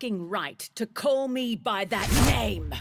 fucking right to call me by that name!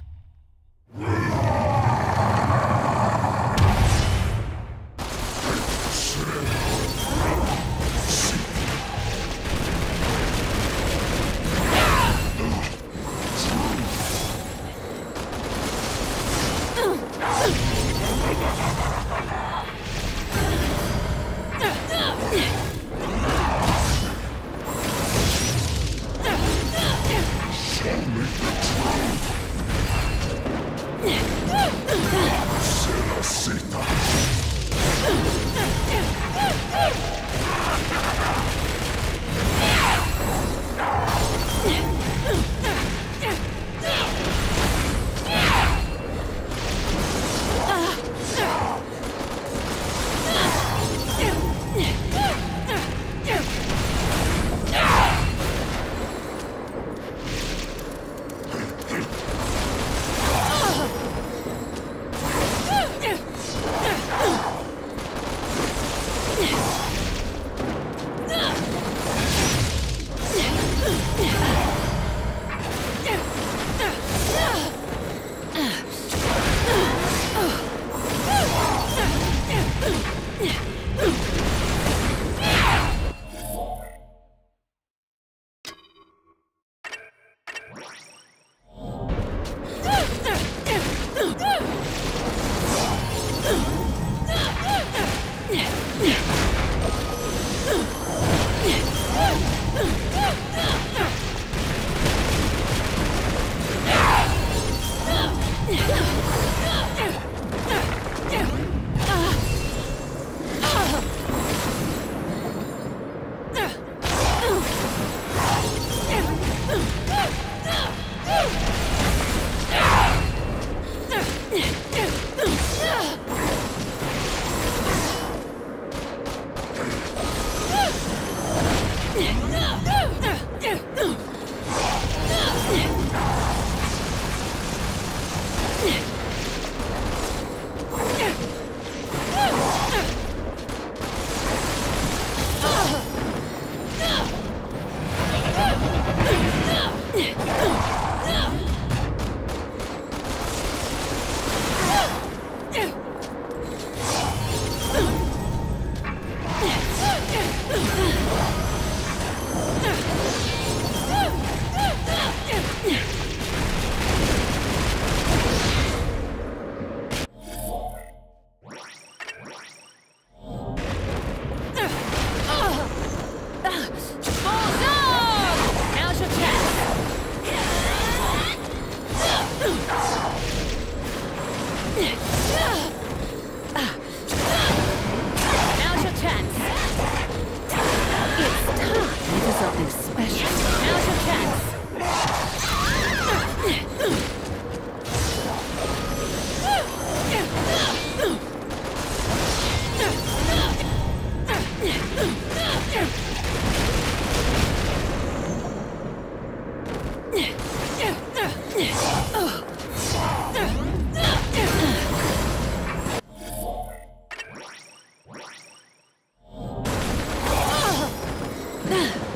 Ugh!